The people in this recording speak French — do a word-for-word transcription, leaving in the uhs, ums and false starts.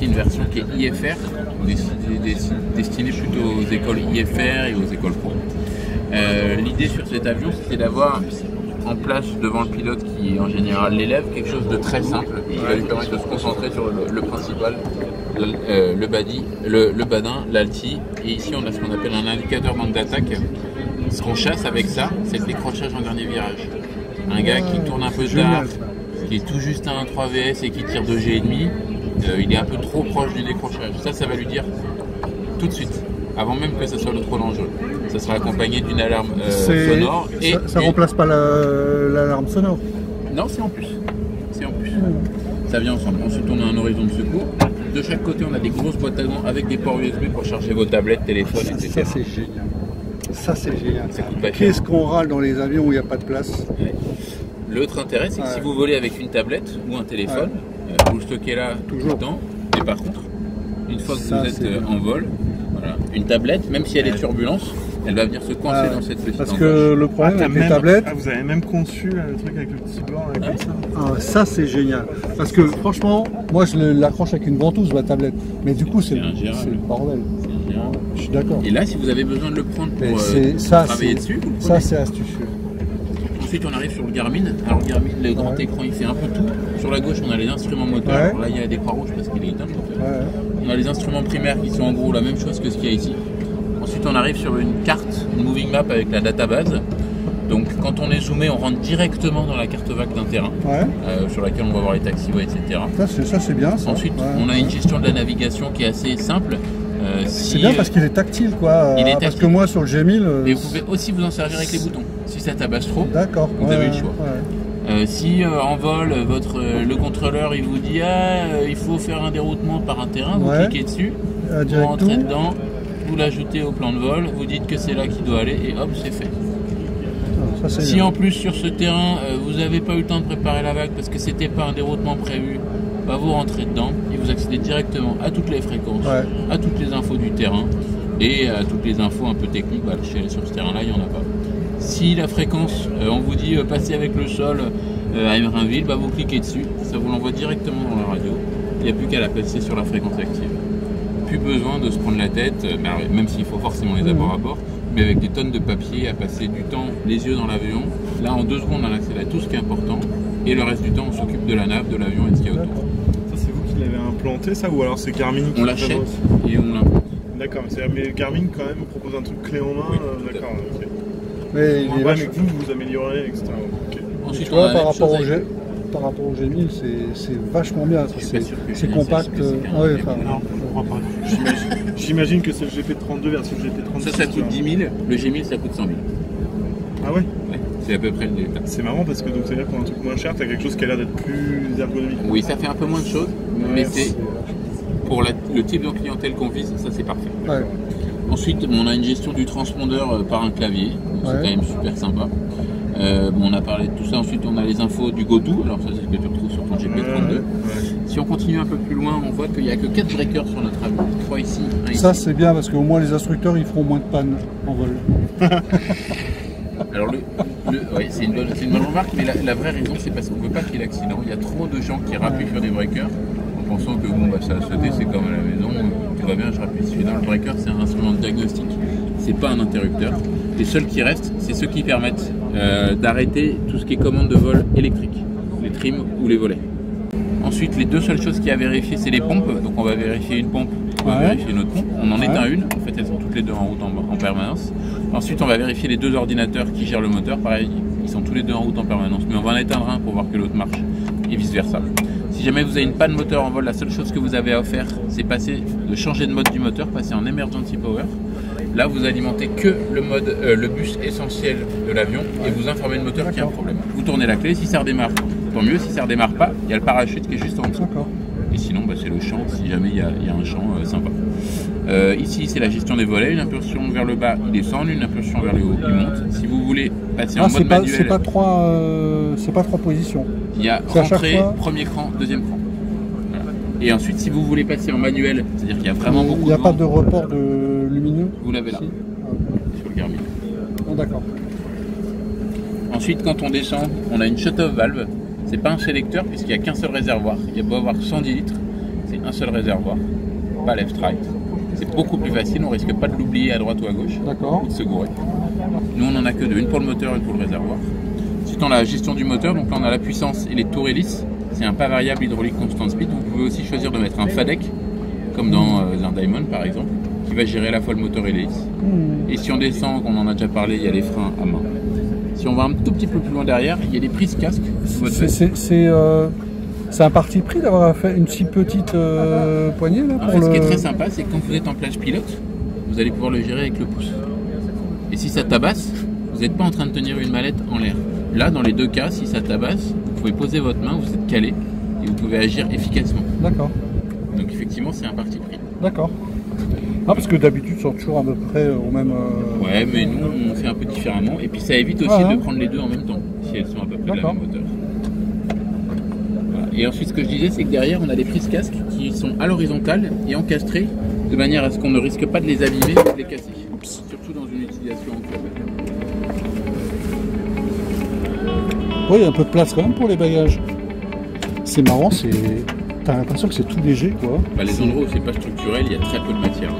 aussi une version qui est I F R, destinée plutôt aux écoles I F R et aux écoles pro. Euh, L'idée sur cet avion, c'était d'avoir en place devant le pilote, qui est en général l'élève, quelque chose de très simple qui va lui permettre de se concentrer sur le, le principal, le, euh, le badi, le, le badin, l'alti. Et ici on a ce qu'on appelle un indicateur manque d'attaque. Ce qu'on chasse avec ça, c'est le décrochage en dernier virage. Un gars qui tourne un peu tard, qui est tout juste à un trois V S et qui tire deux G et demi, euh, il est un peu trop proche du décrochage. Ça, ça va lui dire tout de suite, avant même que ça soit le trop dangereux. Ça sera accompagné d'une alarme euh, sonore. Et ça ne remplace pas l'alarme sonore? Non, c'est en plus. C'est en plus. Mmh. Ça vient ensemble. Ensuite, on a un horizon de secours. De chaque côté, on a des grosses boîtes à gants avec des ports U S B pour charger vos tablettes, téléphones, et cetera. Ça, c'est génial. Ça, c'est génial. Qu'est-ce qu'on râle dans les avions où il n'y a pas de place? Ouais. L'autre intérêt, c'est que ouais. si vous volez avec une tablette ou un téléphone, ouais. euh, vous le stockez là toujours. Tout le temps. Et par contre, une fois que ça, vous êtes euh, en vol, voilà, une tablette, même si elle est turbulence, elle va venir se coincer ah, dans cette petite Parce que le problème ah, avec même, les tablettes... Ah, vous avez même conçu euh, le truc avec le petit bord là, ouais. comme ça. Ah, ça, c'est génial. Parce que franchement, moi, je l'accroche avec une ventouse, ma tablette. Mais du coup, c'est le bordel. Je suis d'accord. Et là, si vous avez besoin de le prendre pour, euh, pour ça, travailler dessus, vous le ça, c'est astucieux. Ensuite, on arrive sur le Garmin. Alors, le Garmin, le grand ouais. écran, il fait un peu tout. Sur la gauche, on a les instruments moteurs. Ouais. Alors là, il y a des croix rouges parce qu'il est éteint. Ouais. On a les instruments primaires qui sont en gros la même chose que ce qu'il y a ici. Ensuite, on arrive sur une carte, une moving map avec la database. Donc, quand on est zoomé, on rentre directement dans la carte vague d'un terrain ouais. euh, sur laquelle on va voir les taxiways, et cetera. Ça, c'est bien. Ça. Ensuite, ouais. on a une gestion de la navigation qui est assez simple. Euh, si c'est bien parce qu'il est tactile, quoi. Il est tactile. Parce que moi, sur le G mille. Euh... Et vous pouvez aussi vous en servir avec les boutons. Si ça tabasse trop, vous ouais, avez le choix. Ouais. Euh, si euh, en vol, votre, euh, le contrôleur il vous dit ah, euh, il faut faire un déroutement par un terrain, vous ouais. cliquez dessus, euh, vous rentrez tout. dedans, vous l'ajoutez au plan de vol, vous dites que c'est là qu'il doit aller et hop, c'est fait. Ça, si bien. en plus sur ce terrain, euh, vous n'avez pas eu le temps de préparer la vague parce que c'était pas un déroutement prévu, bah, vous rentrez dedans et vous accédez directement à toutes les fréquences, ouais. à toutes les infos du terrain et à toutes les infos un peu techniques. Bah, sur ce terrain-là, il n'y en a pas. Si la fréquence, euh, on vous dit euh, passer avec le sol euh, à Emerinville, bah, vous cliquez dessus, ça vous l'envoie directement dans la radio. Il n'y a plus qu'à la passer sur la fréquence active. Plus besoin de se prendre la tête, euh, bah, même s'il faut forcément les avoir à bord, mais avec des tonnes de papier à passer du temps les yeux dans l'avion. Là, en deux secondes, on accède à tout ce qui est important et le reste du temps, on s'occupe de la nave, de l'avion et de ce qu'il y a autour. Ça, c'est vous qui l'avez implanté, ça, ou alors c'est Garmin qui... On l'achète et on l'implante. D'accord, mais Garmin, quand même, propose un truc clé en main. Oui, euh, D'accord, ok. Mais on va avec vous, vous améliorez, et cetera. Okay. Ensuite, tu vois, on par, rapport au G, par rapport au G mille, c'est vachement bien. C'est compact. J'imagine que c'est le G P trente-deux versus le G P trente-six. Ça, ça coûte dix mille. Le G mille, ça coûte cent mille. Ah ouais, ouais. C'est à peu près le débat. C'est marrant parce que c'est-à-dire pour un truc moins cher, tu as quelque chose qui a l'air d'être plus ergonomique. Oui, ça fait un peu moins de choses, ouais, mais c'est pour la, le type de clientèle qu'on vise, ça c'est parfait. Ouais. Ensuite, on a une gestion du transpondeur par un clavier, c'est ouais. quand même super sympa. Euh, bon, on a parlé de tout ça. Ensuite, on a les infos du GoTo. Alors ça, c'est ce que tu retrouves sur ton G P trente-deux. Ouais. Si on continue un peu plus loin, on voit qu'il n'y a que quatre breakers sur notre avion. trois ici, un ici. Ça c'est bien parce qu'au moins les instructeurs, ils feront moins de panne en vol. Alors, ouais, c'est une, une bonne remarque, mais la, la vraie raison, c'est parce qu'on ne veut pas qu'il y ait l'accident. Il y a trop de gens qui rappuient sur des breakers en pensant que bon, bah, ça a sauté, c'est comme à la maison, tout va bien, je rappuie dessus. Non, le breaker, c'est un instrument de diagnostic, c'est pas un interrupteur. Les seuls qui restent, c'est ceux qui permettent euh, d'arrêter tout ce qui est commande de vol électrique, les trims ou les volets. Ensuite, les deux seules choses qu'il y a à vérifier, c'est les pompes. Donc, on va vérifier une pompe, on va ouais. vérifier une autre pompe. On en éteint ouais. une. En fait, elles sont toutes les deux en route en, en permanence. Ensuite, on va vérifier les deux ordinateurs qui gèrent le moteur. Pareil, ils sont tous les deux en route en permanence. Mais on va en éteindre un pour voir que l'autre marche et vice-versa. Si jamais vous avez une panne moteur en vol, la seule chose que vous avez à faire, c'est passer de changer de mode du moteur, passer en emergency power. Là, vous alimentez que le, mode, euh, le bus essentiel de l'avion et vous informez le moteur qu'il y a un problème. Vous tournez la clé, si ça redémarre, tant mieux. Si ça ne redémarre pas, il y a le parachute qui est juste en dessous. Et sinon, bah, c'est le champ, si jamais il y a, il y a un champ euh, sympa. Euh, ici, c'est la gestion des volets. Une impulsion vers le bas, il descend. Une impulsion vers le haut, il monte. Si vous voulez passer ah, en mode pas, manuel... c'est pas trois, euh, c'est pas trois positions. Il y a rentrée, fois... premier cran, deuxième cran. Voilà. Et ensuite, si vous voulez passer en manuel, c'est-à-dire qu'il y a vraiment beaucoup de... Il n'y a de pas vent, de report de lumineux. Vous l'avez là, si. Sur le Garmin. Oh, d'accord. Ensuite, quand on descend, on a une shut-off valve. C'est pas un sélecteur puisqu'il n'y a qu'un seul réservoir. Il y a beau avoir cent dix litres, c'est avec un seul réservoir, pas left-right. C'est beaucoup plus facile, on risque pas de l'oublier à droite ou à gauche, ou de se gourer. Nous on en a que deux, une pour le moteur et une pour le réservoir. Ensuite on a la gestion du moteur, donc là on a la puissance et les tours hélices. C'est un pas variable hydraulique constant speed. Vous pouvez aussi choisir de mettre un FADEC, comme dans un Diamond par exemple, qui va gérer à la fois le moteur et l'hélice. Et si on descend, on en a déjà parlé, il y a les freins à main. Si on va un tout petit peu plus loin derrière, il y a les prises casque. C'est euh, un parti pris d'avoir fait une si petite euh, poignée là, pour en fait, le... Ce qui est très sympa, c'est que quand vous êtes en plage pilote, vous allez pouvoir le gérer avec le pouce. Et si ça tabasse, vous n'êtes pas en train de tenir une mallette en l'air. Là, dans les deux cas, si ça tabasse, vous pouvez poser votre main, vous êtes calé et vous pouvez agir efficacement. D'accord. Donc effectivement, c'est un parti pris. D'accord. Ah, parce que d'habitude, ils sont toujours à peu près au même... Euh... Ouais, mais nous, on fait un peu différemment. Et puis ça évite aussi ah, hein. de prendre les deux en même temps, si elles sont à peu près de la même hauteur. Voilà. Et ensuite, ce que je disais, c'est que derrière, on a des prises casques qui sont à l'horizontale et encastrées, de manière à ce qu'on ne risque pas de les abîmer ou de les casser. Oups. Surtout dans une utilisation en club. Oui, il y a un peu de place quand même pour les bagages. C'est marrant, c'est... T'as l'impression que c'est tout léger, quoi. Bah, les endroits où c'est pas structurel, il y a très peu de matière.